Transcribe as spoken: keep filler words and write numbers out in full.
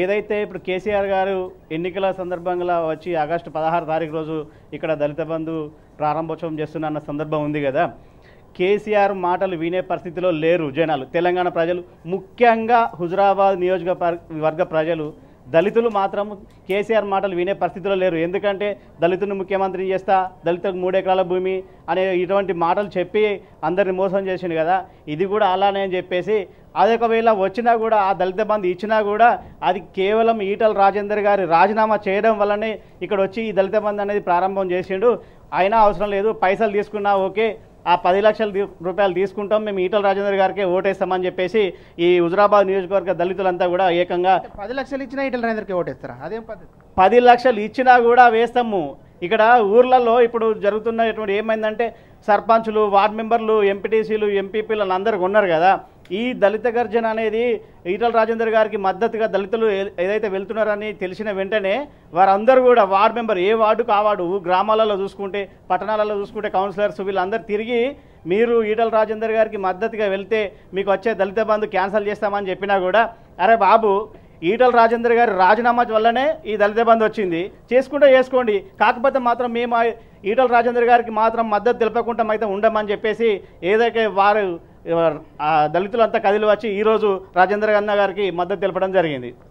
ఏదైతే ఇప్పుడు కేసీఆర్ గారు ఎన్నికల సందర్భంగా వచ్చి ఆగస్టు పదహారు తారీఖు రోజు ఇక్కడ దళిత బంధు ప్రారంభోత్సవం చేస్తున్న సందర్భం ఉంది కదా, కేసీఆర్ మాటలు వినే పరిస్థితిలో లేరు జనాలు. తెలంగాణ ప్రజలు, ముఖ్యంగా హుజురాబాద్ నియోజకవర్గ ప్రజలు, దళితులు మాత్రం కేసీఆర్ మాటలు వినే పరిస్థితిలో లేరు. ఎందుకంటే దళితులను ముఖ్యమంత్రిని చేస్తా, దళితులకు మూడెకరాల భూమి అనే ఇటువంటి మాటలు చెప్పి అందరిని మోసం చేసింది కదా, ఇది కూడా అలానే అని చెప్పేసి అదొకవేళ వచ్చినా కూడా ఆ దళిత బంధు ఇచ్చినా కూడా అది కేవలం ఈటల రాజేందర్ గారి రాజీనామా చేయడం వల్లనే ఇక్కడ వచ్చి ఈ దళిత బంధు అనేది ప్రారంభం చేసిండు. అయినా అవసరం లేదు, పైసలు తీసుకున్నా ఓకే, ఆ పది లక్షల రూపాయలు తీసుకుంటాం మేము, ఈటల రాజేందర్ గారికే ఓటేస్తామని చెప్పేసి ఈ హుజురాబాద్ నియోజకవర్గ దళితులంతా కూడా ఏకంగా పది లక్షలు ఇచ్చినా ఈటల రాజేందర్కే ఓటేస్తారా? అదేం పద్ధతి? పది లక్షలు ఇచ్చినా కూడా వేస్తాము. ఇక్కడ ఊర్లలో ఇప్పుడు జరుగుతున్నటువంటి ఏమైందంటే సర్పంచులు, వార్డు మెంబర్లు, ఎంపీటీసీలు, ఎంపీపీలు అందరూ ఉన్నారు కదా, ఈ దళిత గర్జన అనేది ఈటల రాజేందర్ గారికి మద్దతుగా దళితులు ఏదైతే వెళ్తున్నారని తెలిసిన వెంటనే వారందరూ కూడా వార్డు మెంబర్, ఏ వార్డుకు ఆ వార్డు, గ్రామాలలో చూసుకుంటే, పట్టణాలలో చూసుకుంటే కౌన్సిలర్స్ వీళ్ళందరూ తిరిగి మీరు ఈటల రాజేందర్ గారికి మద్దతుగా వెళ్తే మీకు వచ్చే దళిత బంధు క్యాన్సల్ చేస్తామని చెప్పినా కూడా, అరే బాబు ఈటల రాజేందర్ గారి రాజీనామా వల్లనే ఈ దళిత బంధు వచ్చింది, చేసుకుంటే చేసుకోండి, కాకపోతే మాత్రం మేము ఈటల రాజేందర్ గారికి మాత్రం మద్దతు తెలపకుండా అయితే ఉండమని చెప్పేసి ఏదైతే వారు దళితులంతా కదిలి వచ్చి ఈరోజు రాజేంద్ర అన్న గారికి మద్దతు తెలపడం జరిగింది.